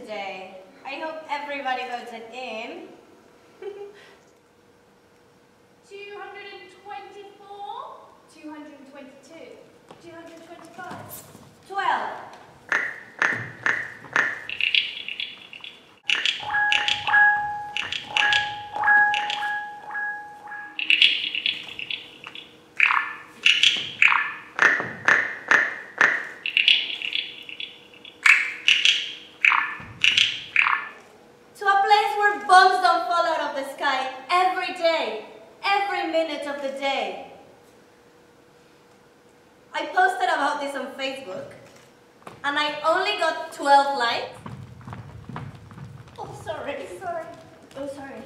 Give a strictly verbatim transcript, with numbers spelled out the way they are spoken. today. I hope everybody voted in. two hundred twenty-four, two hundred twenty-two, two hundred twenty-five. twelve. Of the day. I posted about this on Facebook and I only got twelve likes. Oh, sorry, sorry. Oh, sorry.